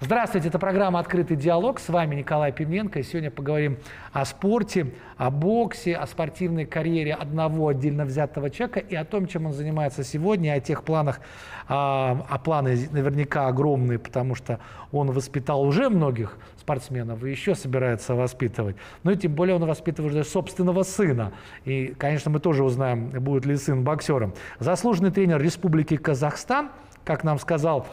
Здравствуйте, это программа «Открытый диалог». С вами Николай Пименко. И сегодня поговорим о спорте, о боксе, о спортивной карьере одного отдельно взятого человека и о том, чем он занимается сегодня, о тех планах, а планы наверняка огромные, потому что он воспитал уже многих спортсменов и еще собирается воспитывать. Ну и тем более он воспитывает даже собственного сына. И, конечно, мы тоже узнаем, будет ли сын боксером. Заслуженный тренер Республики Казахстан, как нам сказал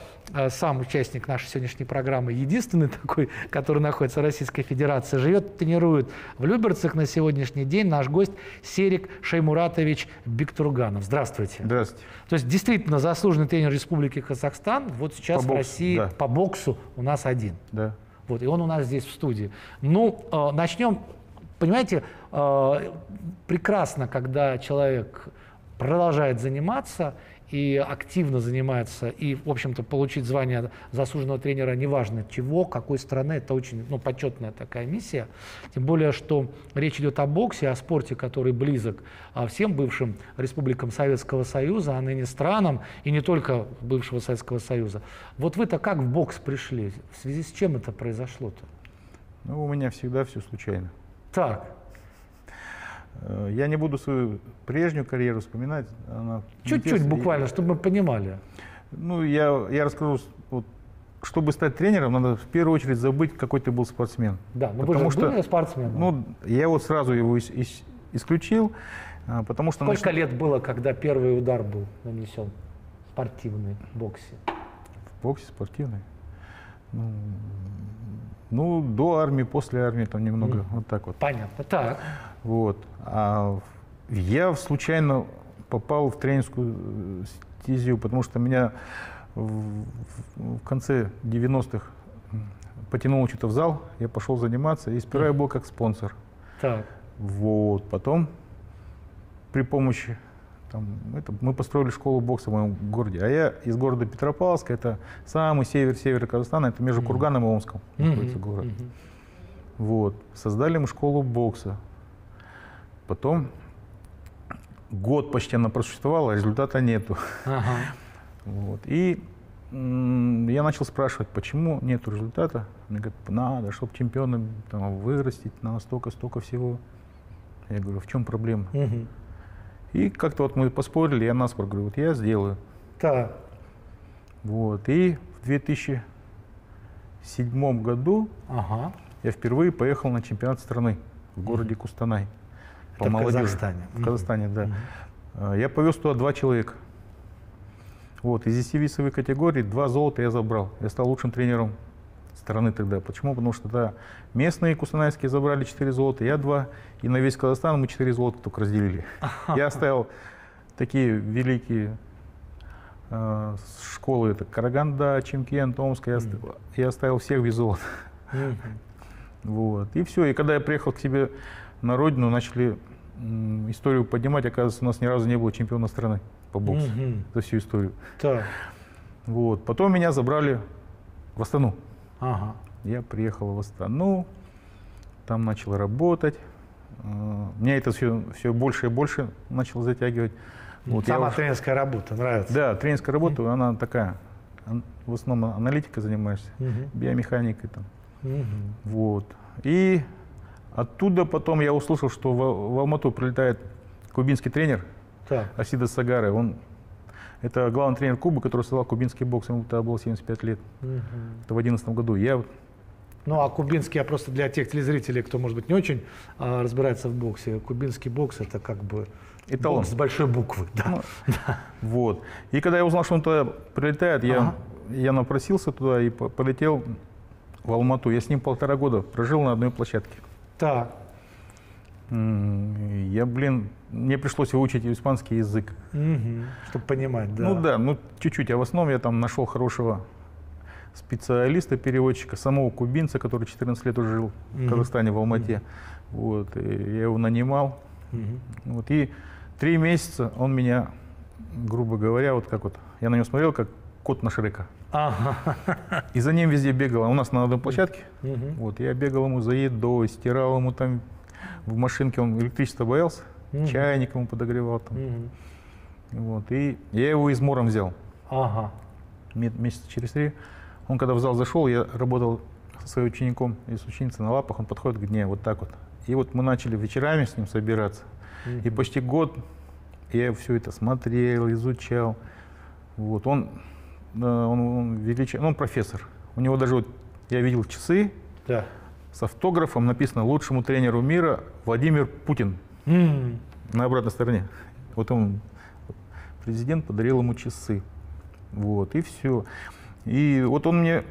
сам участник нашей сегодняшней программы, единственный такой, который находится в Российской Федерации, живет, тренирует в Люберцах на сегодняшний день наш гость Серик Шаймуратович Бектурганов. Здравствуйте. Здравствуйте. То есть действительно заслуженный тренер Республики Казахстан, вот сейчас по боксу, в России, да, по боксу у нас один. Да. Вот, и он у нас здесь в студии. Ну, начнем. Понимаете, прекрасно, когда человек продолжает заниматься и активно занимается, и, в общем-то, получить звание заслуженного тренера, неважно чего, какой страны, это очень, ну, почетная такая миссия. Тем более, что речь идет о боксе, о спорте, который близок всем бывшим республикам Советского Союза, а ныне странам, и не только бывшего Советского Союза. Вот вы-то как в бокс пришли? В связи с чем это произошло-то? Ну, у меня всегда все случайно. Так. Я не буду свою прежнюю карьеру вспоминать. Чуть-чуть буквально, чтобы мы понимали. Ну, я расскажу, вот, чтобы стать тренером, надо в первую очередь забыть, какой ты был спортсмен. Да, но потому что были спортсменом. Ну, я вот сразу его исключил, потому что... Сколько лет было, когда первый удар был нанесен в спортивной боксе? В боксе спортивной? Ну, до армии, после армии, там немного, вот так вот. Понятно, так. Вот. А я случайно попал в тренерскую стезию, потому что меня в конце 90-х потянуло что-то в зал, я пошел заниматься, и сперва я был как спонсор. Так. Вот. Потом при помощи, там, мы построили школу бокса в моем городе, а я из города Петропавловска, это самый север Казахстана, это между Курганом и Омском находится город. Вот. Создали мы школу бокса. Потом год почти она просуществовала, а результата нету. Ага. Вот. И я начал спрашивать, почему нет результата. Мне говорят, надо, чтобы чемпионом там вырастить, надо столько всего. Я говорю, в чем проблема? Угу. И как-то вот мы поспорили, я наспор говорю, вот я сделаю. Так. Вот. И в 2007 году я впервые поехал на чемпионат страны в городе Кустанай. По молодежи. В Казахстане, да. Я повез туда 2 человека. Вот, из 10 весовой категории 2 золота я забрал. Я стал лучшим тренером страны тогда. Почему? Потому что да, местные кустанайские забрали 4 золота, я 2. И на весь Казахстан мы 4 золота только разделили. Я оставил такие великие школы, это Караганда, Чимкент, Омск. Я оставил всех без золота. Вот. И все. И когда я приехал к себе на родину, начали историю поднимать. Оказывается, у нас ни разу не было чемпиона страны по боксу за всю историю. Так. Вот. Потом меня забрали в Астану. Ага. Я приехал в Астану, там начал работать. Меня это все больше и больше начало затягивать. Вот. Сама тренерская работа нравится? Да, тренерская работа, она такая. В основном аналитикой занимаешься, биомеханикой. Там. Вот. И оттуда потом я услышал, что в Алмату прилетает кубинский тренер Асида Сагары. Это главный тренер Кубы, который создал кубинский бокс. Ему тогда было 75 лет. Это в 2011 году. Ну, а кубинский, я просто для тех телезрителей, кто, может быть, не очень разбирается в боксе, кубинский бокс – это как бы эталон. Бокс с большой буквы. Да. Вот. И когда я узнал, что он туда прилетает, я напросился туда и полетел в Алмату. Я с ним 1,5 года прожил на одной площадке. Так. Мне пришлось выучить испанский язык. Чтобы понимать, да. Ну да, ну чуть-чуть. А в основном я там нашел хорошего специалиста, переводчика, самого кубинца, который 14 лет уже жил в Казахстане, в Алмате. Вот, я его нанимал. Вот, и 3 месяца он меня, грубо говоря, вот как вот, я на него смотрел, как кот на Шрека. И за ним везде бегал. У нас на одной площадке. Вот, я бегал ему за едой, стирал ему там в машинке. Он электричество боялся, чайник ему подогревал. Там. Вот, и я его измором взял. Месяца через 3 Он когда в зал зашел, я работал со своим учеником и с ученицей на лапах, он подходит к дне, вот так вот. И вот мы начали вечерами с ним собираться. И почти год я все это смотрел, изучал. Вот. Он профессор. У него даже, вот, я видел часы, да, с автографом написано «Лучшему тренеру мира Владимир Путин». На обратной стороне. Вот он, президент подарил ему часы. Вот, и все. И вот он мне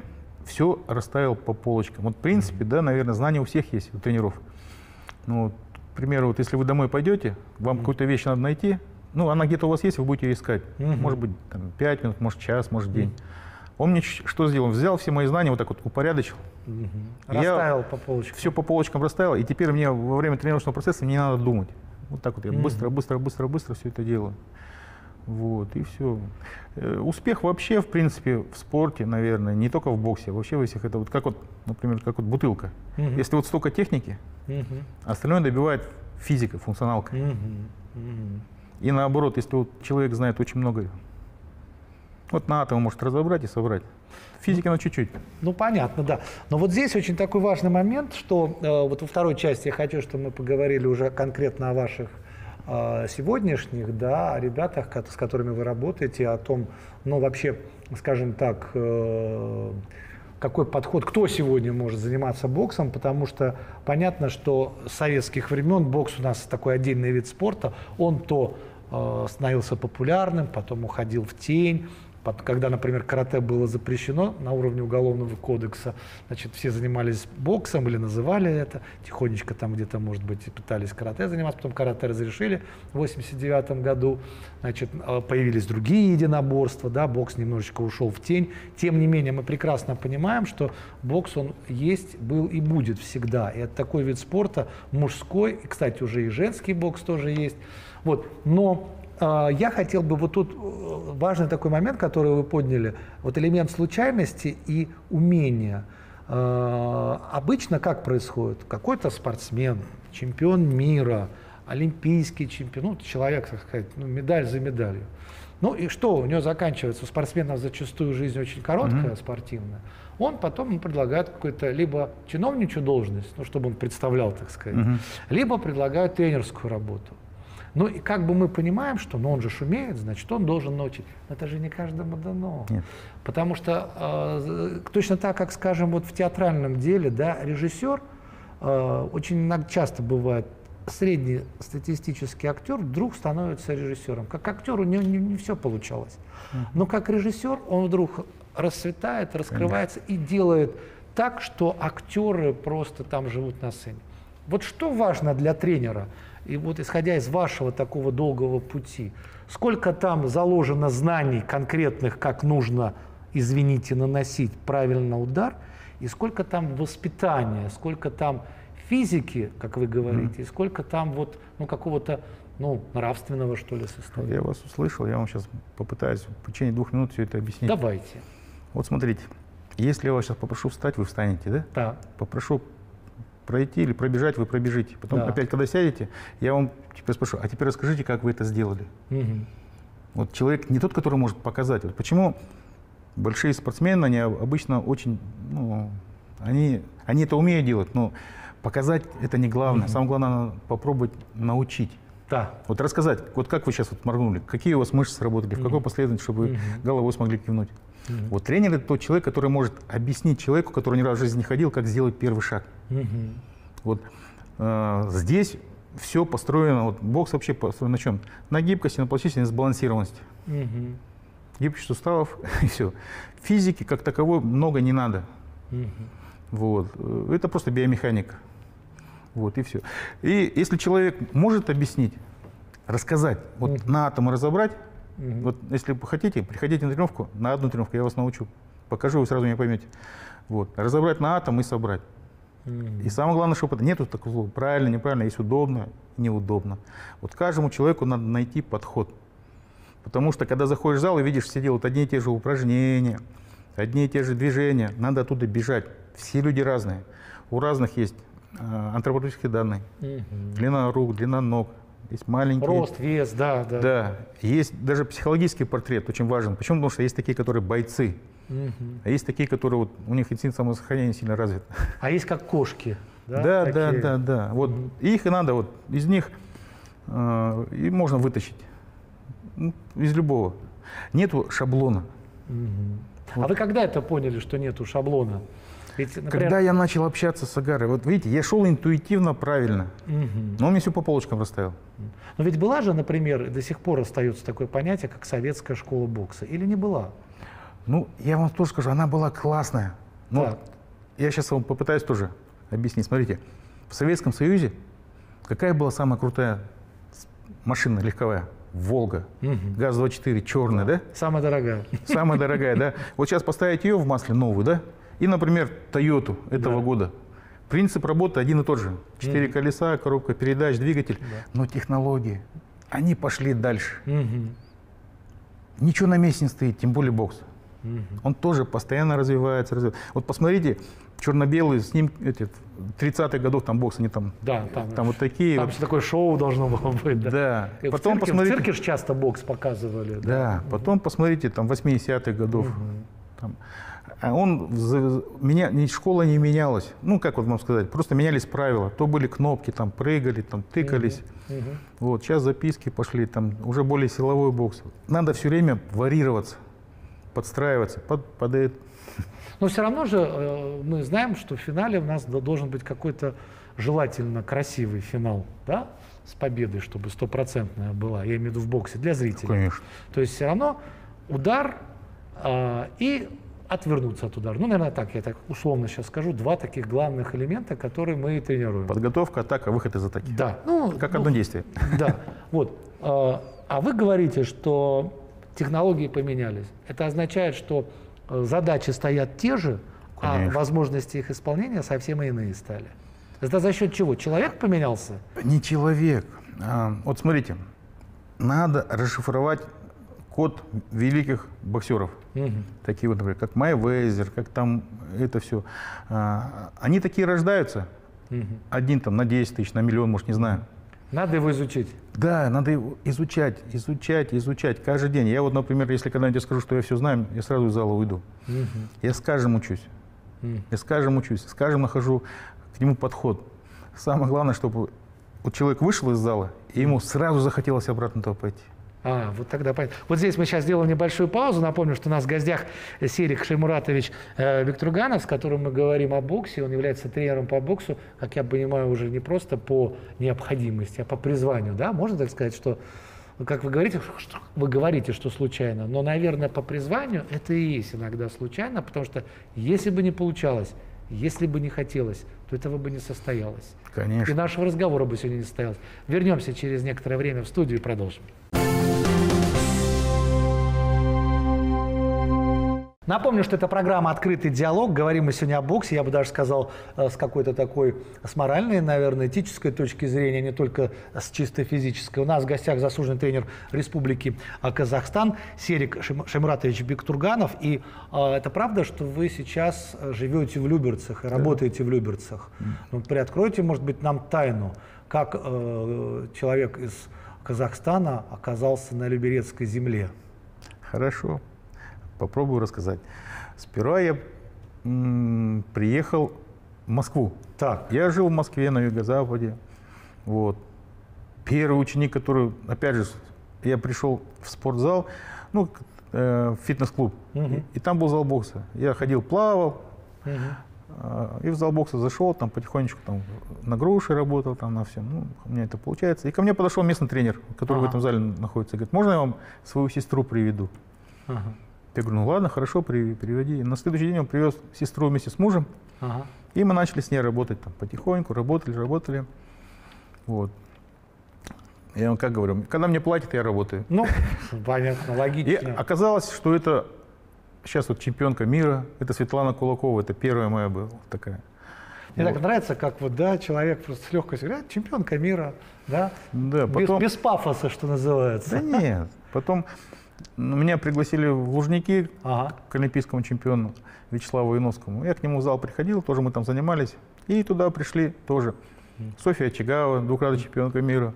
все расставил по полочкам. Вот, в принципе, да, наверное, знания у всех есть, у тренеров. Ну, вот, к примеру, вот, если вы домой пойдете, вам какую-то вещь надо найти. Ну, она где-то у вас есть, вы будете ее искать. Может быть, там, 5 минут, может, час, может, день. Он мне что сделал? Он взял все мои знания, вот так вот упорядочил. Расставил по полочкам. Все по полочкам расставил. И теперь мне во время тренировочного процесса не надо думать. Вот так вот я быстро-быстро-быстро-быстро все это делаю. Вот, и все. Успех вообще, в принципе, в спорте, наверное, не только в боксе, а вообще во всех. Это вот как вот, например, как вот бутылка. Если вот столько техники, остальное добивает физика, функционалка. И наоборот, если вот человек знает очень много, вот на атомы может разобрать и собрать. Физика на чуть-чуть. Ну, понятно, да. Но вот здесь очень такой важный момент, что вот во второй части я хочу, чтобы мы поговорили уже конкретно о ваших сегодняшних, да, о ребятах, с которыми вы работаете, о том, ну, вообще, скажем так, какой подход, кто сегодня может заниматься боксом, потому что понятно, что с советских времен бокс у нас такой отдельный вид спорта, он то становился популярным, потом уходил в тень. Когда, например, карате было запрещено на уровне Уголовного кодекса, значит, все занимались боксом или называли это, тихонечко там где-то, может быть, пытались карате заниматься, потом карате разрешили в 1989 году, значит, появились другие единоборства, да, бокс немножечко ушел в тень. Тем не менее, мы прекрасно понимаем, что бокс, он есть, был и будет всегда. И это такой вид спорта мужской, и, кстати, уже и женский бокс тоже есть. Вот, но... Я хотел бы, вот тут важный такой момент, который вы подняли, вот элемент случайности и умения. Обычно как происходит? Какой-то спортсмен, чемпион мира, олимпийский чемпион, ну, человек, так сказать, ну, медаль за медалью. Ну и что у него заканчивается? У спортсменов зачастую жизнь очень короткая, спортивная. Он потом ему предлагает какую-то либо чиновничью должность, ну, чтобы он представлял, так сказать, либо предлагают тренерскую работу. Ну и как бы мы понимаем, что, ну, он же шумеет, значит, он должен научить. Но это же не каждому дано. Нет. Потому что точно так, как, скажем, вот в театральном деле, да, режиссер, очень часто бывает, среднестатистический актер вдруг становится режиссером. Как актер у него не все получалось. Но как режиссер он вдруг расцветает, раскрывается и делает так, что актеры просто там живут на сцене. Вот что важно для тренера? И вот исходя из вашего такого долгого пути, сколько там заложено знаний конкретных, как нужно, извините, наносить правильно удар, и сколько там воспитания, сколько там физики, как вы говорите, и сколько там вот, ну, какого-то, ну, нравственного, что ли, состояния? Я вас услышал, я вам сейчас попытаюсь в течение 2 минут все это объяснить. Давайте. Вот смотрите, если я вас сейчас попрошу встать, вы встанете, да? Да. Попрошу пройти или пробежать, вы пробежите. Потом, да, опять, когда сядете, я вам теперь спрошу, а теперь расскажите, как вы это сделали. Вот человек не тот, который может показать. Вот почему большие спортсмены, они обычно очень, ну, они это умеют делать, но показать это не главное. Самое главное, надо попробовать научить. Да. Вот рассказать, вот как вы сейчас вот моргнули, какие у вас мышцы сработали, в какой последовательности, чтобы вы головой смогли кивнуть. Вот тренер – это тот человек, который может объяснить человеку, который ни разу в жизни не ходил, как сделать первый шаг. Вот здесь все построено, вот бокс вообще построен на чем? На гибкости, на пластичности, на сбалансированности. Гибкость суставов и все. Физики как таковой много не надо. Вот. Это просто биомеханика. Вот и все. И если человек может объяснить, рассказать, вот на атомы разобрать, вот, если вы хотите, приходите на тренировку, на одну тренировку я вас научу. Покажу, вы сразу меня поймете. Вот. Разобрать на атом и собрать. И самое главное, что нету такого правильно, неправильно, есть удобно, неудобно. Вот каждому человеку надо найти подход. Потому что, когда заходишь в зал и видишь, все делают одни и те же упражнения, одни и те же движения, надо оттуда бежать. Все люди разные. У разных есть антропологические данные. Длина рук, длина ног. Есть маленький рост, вес, да, да. Да, есть даже психологический портрет, очень важен. Почему? Потому что есть такие, которые бойцы. А есть такие, которые вот, у них инстинкт самосохранения сильно развит. А есть как кошки. Да, да, да. Вот их и надо, вот из них и можно вытащить. Из любого. Нету шаблона. Вот. А вы когда это поняли, что нету шаблона? Ведь, например... Когда я начал общаться с Сагарой, вот видите, я шел интуитивно правильно, но он мне все по полочкам расставил. Но ведь была же, например, до сих пор остается такое понятие, как советская школа бокса, или не была? Ну, я вам тоже скажу, она была классная. Но так. Я сейчас вам попытаюсь тоже объяснить. Смотрите, в Советском Союзе какая была самая крутая машина легковая? Волга, ГАЗ-24, черная, да? Самая дорогая. Самая дорогая, да. Вот сейчас поставить ее в масле новую, да? И, например, Тойоту этого года. Принцип работы один и тот же. 4 колеса, коробка передач, двигатель. Но технологии, они пошли дальше. Ничего на месте не стоит, тем более бокс. Он тоже постоянно развивается. Вот посмотрите, черно-белые с ним 30-х годов там бокс, они там, да, там вот такие. Там вот. Все такое шоу должно было быть. Да. Да. Потом посмотрите, в цирке же часто бокс показывали. Да, да. Потом посмотрите, там 80-х годов. Там. А он, школа не менялась. Ну, как вот вам сказать, просто менялись правила. То были кнопки, там прыгали, там тыкались. Вот, сейчас записки пошли, там уже более силовой бокс. Надо все время варьироваться. Подстраиваться, падает. Но все равно же мы знаем, что в финале у нас должен быть какой-то желательно красивый финал, да? С победой, чтобы стопроцентная была, я имею в виду в боксе, для зрителей. Конечно. То есть все равно удар и отвернуться от удара. Ну, наверное, так, я так условно сейчас скажу, два таких главных элемента, которые мы и тренируем. Подготовка, атака, выход из атаки. Да. Ну, как одно действие. Да. Вот. А вы говорите, что... Технологии поменялись. Это означает, что задачи стоят те же, конечно, а возможности их исполнения совсем иные стали. Это за счет чего? Человек поменялся? Не человек. Вот смотрите, надо расшифровать код великих боксеров. Такие вот, например, как Майвезер, как там это все. Они такие рождаются. Один там на 10 тысяч, на миллион, может, не знаю. Надо его изучить. Да, надо его изучать, изучать, изучать каждый день. Я вот, например, если когда-нибудь скажу, что я все знаю, я сразу из зала уйду. Я с каждым учусь. Я с каждым учусь, с каждым нахожу к нему подход. Самое главное, чтобы вот человек вышел из зала, и ему сразу захотелось обратно туда пойти. А, вот тогда понятно. Вот здесь мы сейчас сделаем небольшую паузу. Напомню, что у нас в гостях Серик Шаймуратович Бектурганов, с которым мы говорим о боксе. Он является тренером по боксу, как я понимаю, уже не просто по необходимости, а по призванию. Да? Можно так сказать, что, как вы говорите, что случайно, но, наверное, по призванию это и есть иногда случайно, потому что если бы не получалось, если бы не хотелось, то этого бы не состоялось. Конечно. И нашего разговора бы сегодня не состоялось. Вернемся через некоторое время в студию и продолжим. Напомню, что это программа «Открытый диалог». Говорим мы сегодня о боксе, я бы даже сказал, с какой-то такой, с моральной, наверное, этической точки зрения, не только с чисто физической. У нас в гостях заслуженный тренер Республики Казахстан Серик Шаймуратович Бектурганов. И это правда, что вы сейчас живете в Люберцах и работаете в Люберцах? Ну, приоткройте, может быть, нам тайну, как человек из Казахстана оказался на Люберецкой земле. Хорошо. Попробую рассказать. Сперва я приехал в Москву. Так. Я жил в Москве, на юго-западе. Вот. Первый ученик, который, опять же, я пришел в спортзал, ну, в фитнес-клуб. И там был зал бокса. Я ходил, плавал. И в зал бокса зашел, там потихонечку там, на груши работал, там на всем. Ну, у меня это получается. И ко мне подошел местный тренер, который в этом зале находится. Говорит, можно я вам свою сестру приведу? Я говорю, ну ладно, хорошо, приведи. На следующий день он привез сестру вместе с мужем, и мы начали с ней работать там потихоньку, работали. Вот. Я вам как говорю, когда мне платят, я работаю. Ну, понятно, логично. И оказалось, что это сейчас вот чемпионка мира, это Светлана Кулакова, это первая моя была такая. Мне так нравится, как вот, да, человек просто с легкостью говорит, чемпионка мира, да, да потом... без пафоса, что называется. Да нет, потом... Меня пригласили в Лужники к олимпийскому чемпиону Вячеславу Иновскому. Я к нему в зал приходил, тоже мы там занимались. И туда пришли тоже Софья Очигава, двукратная чемпионка мира,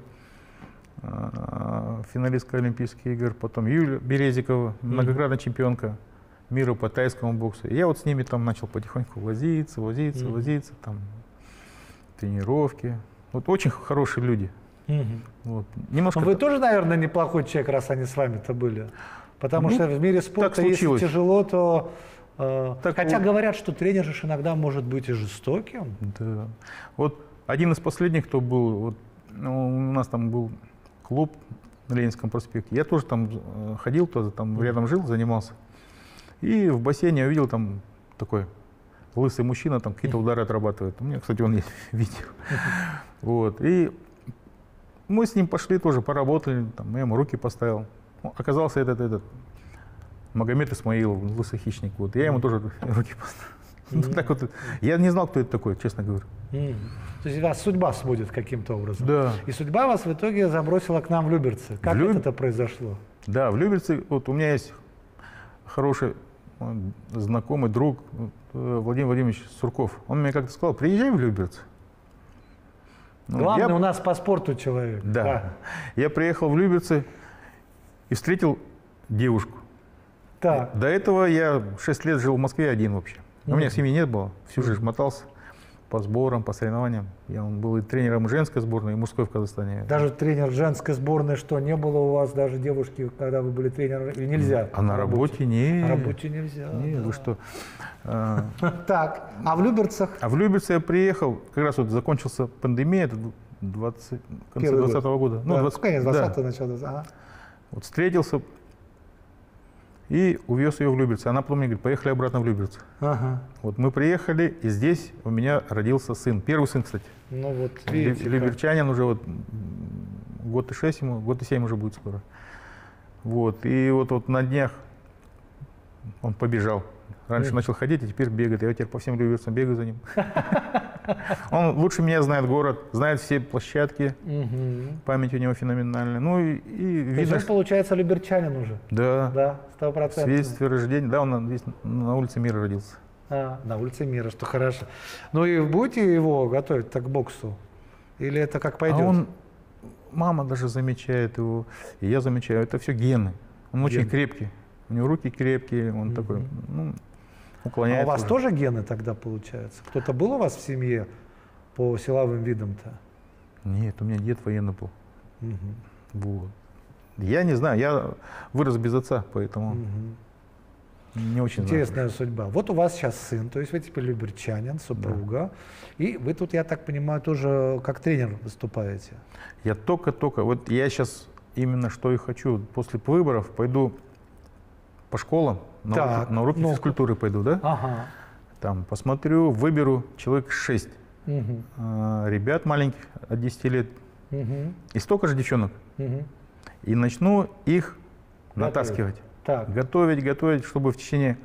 финалистка Олимпийских игр. Потом Юля Березикова, многократная чемпионка миру по тайскому боксу. И я вот с ними там начал потихоньку возиться, там, тренировки. Вот очень хорошие люди. Вот. Немножко... Вы тоже, наверное, неплохой человек, раз они с вами-то были. Потому что в мире спорта, если тяжело, то... Хотя говорят, что тренер же иногда может быть и жестоким. Да. Вот один из последних, кто был... Вот, у нас там был клуб на Ленинском проспекте. Я тоже там ходил, тоже там рядом жил, занимался. И в бассейне я увидел там такой лысый мужчина, там какие-то удары отрабатывает. У меня, кстати, он есть видео. Вот. И мы с ним пошли тоже, поработали. Там, я ему руки поставил. Оказался этот Магомед Исмаил, лысый хищник. Вот. Я ему тоже руки поставил. Так вот, я не знал, кто это такой, честно говоря. То есть вас судьба сводит каким-то образом. Да. И судьба вас в итоге забросила к нам в Люберцы. Как это произошло? Да, в Люберцы вот у меня есть хороший знакомый друг Владимир Владимирович Сурков. Он мне как-то сказал: приезжай в Люберцы. Ну, главное, у нас по спорту человек. Да. Я приехал в Люберцы и встретил девушку. Да. До этого я 6 лет жил в Москве один вообще. У меня семьи не было, всю жизнь мотался по сборам, по соревнованиям. Я был и тренером женской сборной, и мужской в Казахстане. Даже тренер женской сборной, что, не было у вас даже девушки, когда вы были тренером? Или нельзя? А на работе не. На работе нельзя. Нет, вы что? Так, а в Люберцах? А в Люберцы я приехал, как раз вот закончился пандемия, это в конце 20-го года. Ну, конец 20-го, начало. Вот встретился и увез ее в Люберцы. Она потом мне говорит: поехали обратно в Люберцы. Ага. Вот мы приехали, и здесь у меня родился сын. Первый сын, кстати. Ну вот, видите, Люберчанин уже вот год и 6 ему, год и 7 уже будет скоро. Вот. И вот на днях он побежал. Раньше начал ходить, а теперь бегает. Я теперь по всем Люберцам бегаю за ним. Он лучше меня знает город, знает все площадки. Память у него феноменальная. Ну и видно, получается, люберчанин уже. Да. 100%. Свидетельство рождения. Да, он здесь на улице Мира родился. На улице Мира, что хорошо. Ну и будете его готовить так к боксу? Или это как пойдет? Мама даже замечает его, и я замечаю. Это все гены. Он очень крепкий. У него руки крепкие, он такой, ну, уклоняется. А у вас тоже гены тогда получаются? Кто-то был у вас в семье по силовым видам-то? Нет, у меня дед военный был. Вот. Я не знаю, я вырос без отца, поэтому не очень интересная судьба. Вот у вас сейчас сын, то есть вы теперь люберчанин, супруга. Да. И вы тут, я так понимаю, тоже как тренер выступаете? Я только-только, вот я сейчас именно что и хочу, после выборов пойду по школам, на уроки физкультуры пойду, да? Там посмотрю, выберу человек 6 ребят маленьких от 10 лет и столько же девчонок. И начну их натаскивать. Готовить, чтобы в течение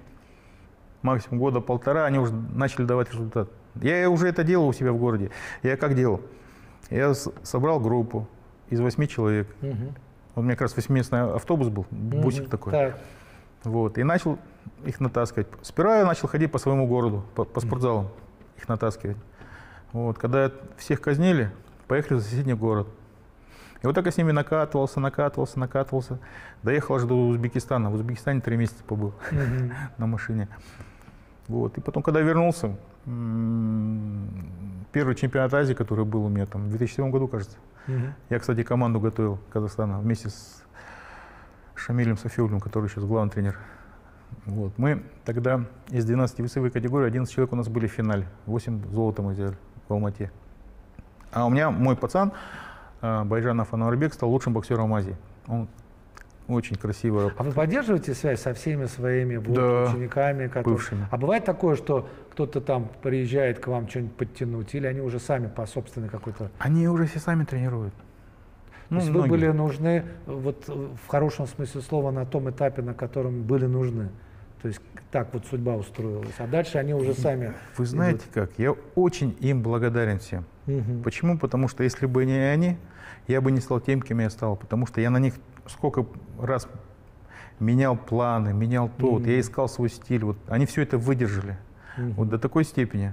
максимум года-полтора они уже начали давать результат. Я уже это делал у себя в городе. Я как делал? Я собрал группу из 8 человек. Вот у меня как раз 8-местный автобус был, бусик такой. Вот, и начал их натаскивать. Сперва я начал ходить по своему городу, по спортзалам, их натаскивать. Вот, когда всех казнили, поехали в соседний город. И вот так я с ними накатывался. Доехал аж до Узбекистана. В Узбекистане 3 месяца побыл на машине. Вот, и потом, когда вернулся, первый чемпионат Азии, который был у меня там в 2007 году, кажется. Я, кстати, команду готовил Казахстана вместе с Шамилем Софиульным, который сейчас главный тренер. Вот. Мы тогда из 12 весовой категории 11 человек у нас были в финале. 8 золота мы взяли в Алмате. А у меня мой пацан, Байжан Афанавр-Бек, стал лучшим боксером Азии. Он очень красиво. А вы поддерживаете связь со всеми своими учениками? Бывшими. А бывает такое, что кто-то там приезжает к вам что-нибудь подтянуть, или они уже сами по собственной какой-то... Они уже все сами тренируют. То есть вы были нужны, вот в хорошем смысле слова, на том этапе, на котором были нужны. То есть так вот судьба устроилась. А дальше они уже сами... Вы знаете как, я очень им благодарен всем. Почему? Потому что если бы не они, я бы не стал тем, кем я стал. Потому что я на них сколько раз менял планы, менял то. Вот, я искал свой стиль. Вот, они все это выдержали. Вот до такой степени.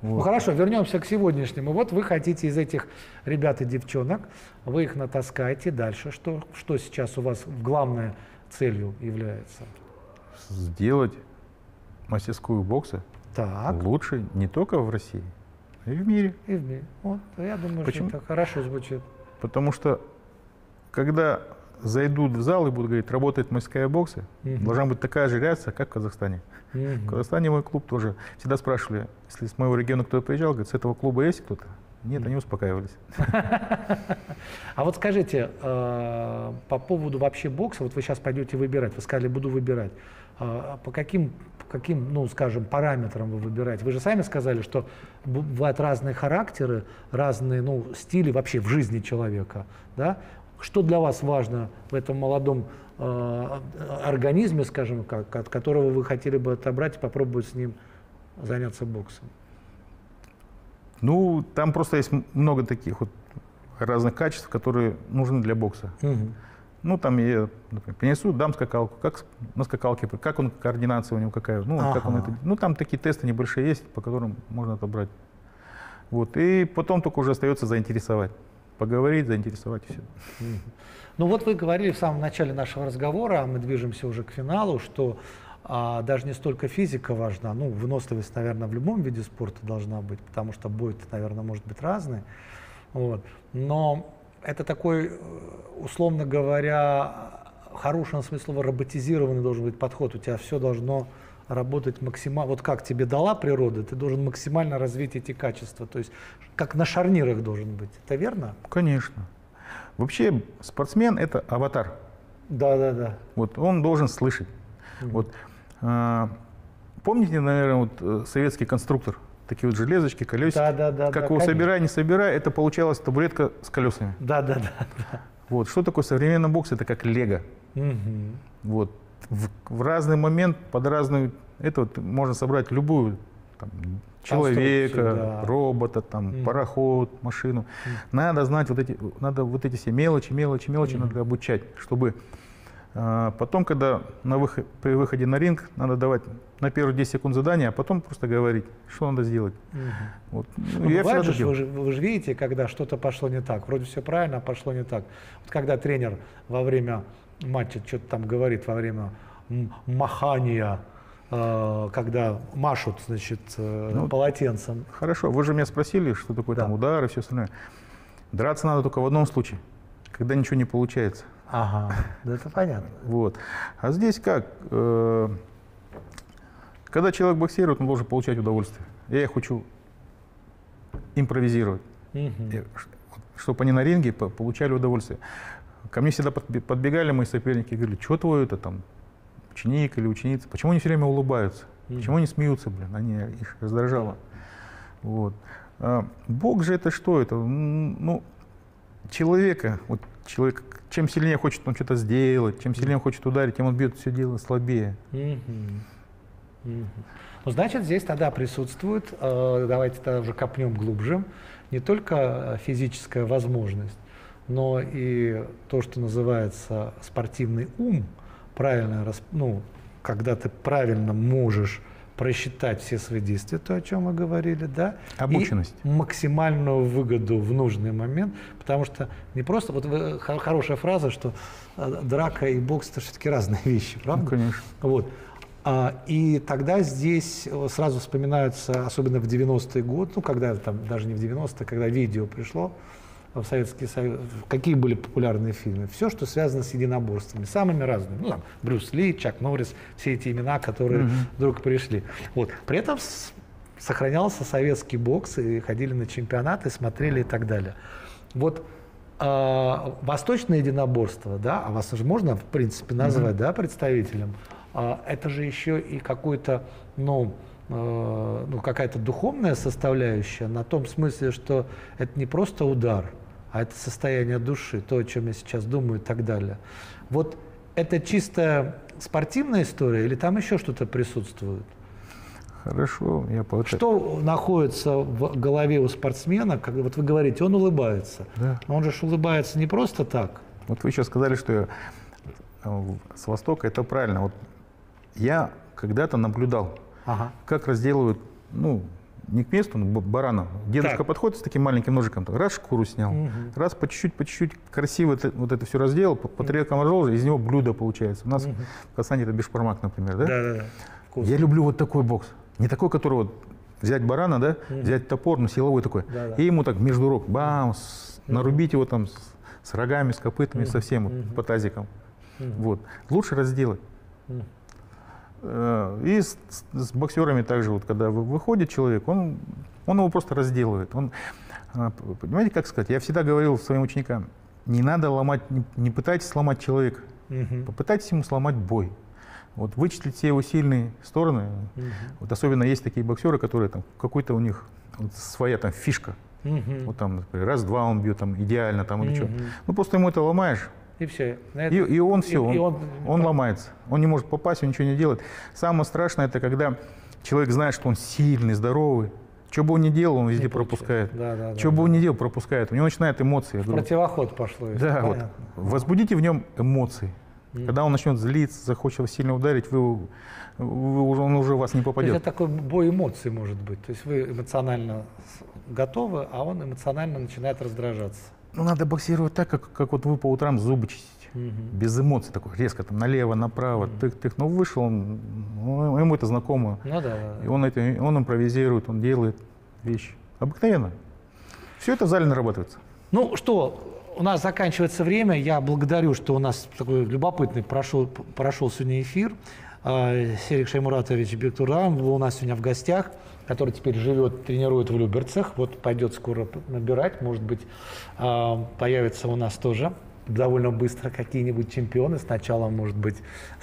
Вот. Ну хорошо, вернемся к сегодняшнему. Вот вы хотите из этих ребят и девчонок, вы их натаскаете дальше. Что сейчас у вас главной целью является? сделать мастерскую бокса лучше не только в России, но и в мире. И в мире. Вот, я думаю, что это хорошо звучит. Потому что, когда зайдут в зал и будут говорить, работает мастерская бокса, должна быть такая же реакция, как в Казахстане. В Казахстане мой клуб тоже. Всегда спрашивали, если с моего региона кто-то приезжал, говорит, с этого клуба есть кто-то? Нет, они успокаивались. А вот скажите, по поводу вообще бокса, вот вы сейчас пойдете выбирать, вы сказали, буду выбирать. По каким, ну, скажем, параметрам вы выбираете? Вы же сами сказали, что бывают разные характеры, разные, ну, стили вообще в жизни человека, да? Что для вас важно в этом молодом организме, скажем, от которого вы хотели бы отобрать и попробовать с ним заняться боксом? Ну, там просто есть много таких вот разных качеств, которые нужны для бокса. Ну, там я, например, принесу, дам скакалку, как на скакалке, как он, координация у него какая, ну, как он это, ну, там такие тесты небольшие есть, по которым можно отобрать. Вот, и потом только уже остается заинтересовать. Поговорить, заинтересовать и все. Ну, вот вы говорили в самом начале нашего разговора, а мы движемся уже к финалу, что даже не столько физика важна, ну, выносливость, наверное, в любом виде спорта должна быть, потому что бой, наверное, может быть разный, вот, но это такой, условно говоря, в хорошем смысле слова, роботизированный должен быть подход. У тебя все должно работать максимально. Вот как тебе дала природа, ты должен максимально развить эти качества. То есть как на шарнирах должен быть. Это верно? Конечно. Вообще спортсмен – это аватар. Да-да-да. Вот он должен слышать. Вот. Помните, наверное, вот, советский конструктор? Такие вот железочки, колесики. Как его собирай, не собирай, это получалась табуретка с колесами. Вот. Что такое современный бокс? Это как лего. Вот. В разный момент, под разную... Это вот можно собрать любую там, человека, робота, там, пароход, машину. Надо знать вот эти все мелочи надо обучать, чтобы... Потом, когда при выходе на ринг, надо давать на первые 10 секунд задания, а потом просто говорить, что надо сделать. Вот. Ну, бывает же, вы же видите, когда что-то пошло не так. Вроде все правильно, а пошло не так. Вот когда тренер во время матча что-то там говорит, во время махания, когда машут, значит, ну, полотенцем. Хорошо, вы же меня спросили, что такое там удар и все остальное. Драться надо только в одном случае, когда ничего не получается. Ага, да, это понятно. Вот. А здесь как? Когда человек боксирует, он должен получать удовольствие. Я хочу импровизировать, чтобы они на ринге получали удовольствие. Ко мне всегда подбегали мои соперники и говорили, что твой это там ученик или ученица, почему они все время улыбаются, почему они смеются, блин, их раздражало. Вот. Бог же это что? Это, ну, человека, вот человек, чем сильнее хочет он что-то сделать, чем сильнее он хочет ударить, тем он бьет все дело слабее. Ну, значит, здесь тогда присутствует, давайте тогда уже копнем глубже, не только физическая возможность, но и то, что называется спортивный ум, правильно, ну, когда ты правильно можешь просчитать все свои действия, то, о чем мы говорили, да? Обученность. И максимальную выгоду в нужный момент, потому что не просто... Вот хорошая фраза, что драка и бокс – это все-таки разные вещи, правда? Ну, конечно. Вот. И тогда здесь сразу вспоминаются, особенно в 90-е годы, ну, когда там, даже не в 90-е, когда видео пришло, в Советский Союз, какие были популярные фильмы? Все, что связано с единоборствами, самыми разными. Ну, там, Брюс Ли, Чак Норрис, все эти имена, которые вдруг пришли. Вот. При этом сохранялся советский бокс, и ходили на чемпионаты, смотрели и так далее. Вот восточное единоборство, да, а вас же можно, в принципе, назвать да, представителем, это же еще и какой-то, ну, какая-то духовная составляющая, на том смысле, что это не просто удар, а это состояние души, то, о чем я сейчас думаю и так далее. Вот это чисто спортивная история или там еще что-то присутствует? Хорошо, я получаю. Что находится в голове у спортсмена, когда вот вы говорите, он улыбается, но он же улыбается не просто так. Вот вы еще сказали, что я с Востока, это правильно. Вот я когда-то наблюдал, как разделывают, ну, не к месту, но бараном. Дедушка так подходит с таким маленьким ножиком, раз шкуру снял, раз по чуть-чуть красиво это, вот это все разделал, по тарелкам разложил, из него блюдо получается. У нас в Казахстане это бешбармак, например, да? Да, да, да. Я люблю вот такой бокс. Не такой, который вот взять барана, да, взять топор, ну силовой такой, да, да, и ему так между рук, бам, нарубить его там с рогами, с копытами, со всем, вот, по тазикам. Вот. Лучше разделать. И с боксерами также, вот, когда выходит человек, он его просто разделывает. Он, понимаете, как сказать? Я всегда говорил своим ученикам, не надо ломать, не пытайтесь сломать человека, попытайтесь ему сломать бой. Вот вычислить все его сильные стороны. Вот особенно есть такие боксеры, которые там какой-то у них вот, своя там фишка. Вот там, например, раз-два он бьет там идеально там или что. Ну просто ему это ломаешь. И все. И он все, он ломается. Он не может попасть, он ничего не делает. Самое страшное, это когда человек знает, что он сильный, здоровый. Что бы он ни делал, он везде не пропускает. Да, да, что да, бы да, он ни делал, пропускает. У него начинают эмоции. Противоход пошло. Да, вот. Возбудите в нем эмоции. Когда он начнет злиться, захочет сильно ударить, он уже в вас не попадет. Это такой бой эмоций может быть. То есть вы эмоционально готовы, а он эмоционально начинает раздражаться. Ну, надо боксировать так, как вот вы по утрам зубы чистите. Без эмоций такой, резко, там, налево, направо, тых-тых. Но вышел, ему это знакомо. Ну, да. И он импровизирует, он делает вещи. Обыкновенно. Все это в зале нарабатывается. Ну, что... У нас заканчивается время. Я благодарю, что у нас такой любопытный прошел сегодня эфир. Серик Шаймуратович Бектурганов был у нас сегодня в гостях, который теперь живет, тренирует в Люберцах. Вот пойдет скоро набирать. Может быть, появится у нас тоже довольно быстро какие-нибудь чемпионы. Сначала, может быть,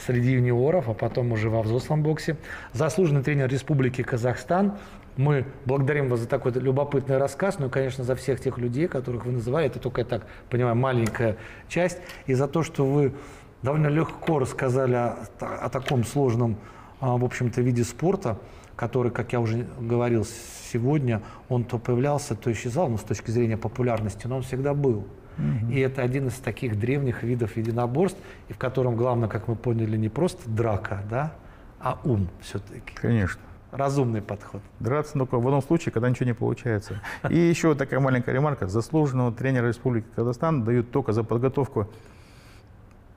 среди юниоров, а потом уже во взрослом боксе. Заслуженный тренер Республики Казахстан. Мы благодарим вас за такой любопытный рассказ, ну и, конечно, за всех тех людей, которых вы называли. Это только, я так понимаю, маленькая часть. И за то, что вы довольно легко рассказали о таком сложном, в общем-то, виде спорта, который, как я уже говорил сегодня, он то появлялся, то исчезал, ну, с точки зрения популярности, но он всегда был. И это один из таких древних видов единоборств, и в котором главное, как мы поняли, не просто драка, да, а ум все-таки. Конечно. Разумный подход. Драться только в одном случае, когда ничего не получается. И еще такая маленькая ремарка. Заслуженного тренера Республики Казахстан дают только за подготовку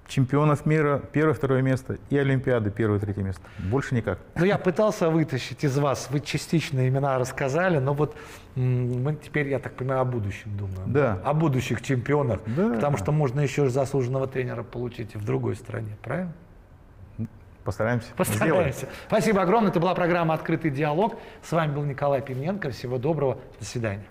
чемпионов мира, 1-2 место, и Олимпиады 1-3 место. Больше никак. Ну, я пытался вытащить из вас, вы частично имена рассказали, но вот мы теперь, я так понимаю, о будущем думаем. Да. О будущих чемпионах, да, потому что можно еще заслуженного тренера получить в другой стране, правильно? Постараемся. Постараемся. Спасибо огромное. Это была программа «Открытый диалог». С вами был Николай Пименко. Всего доброго. До свидания.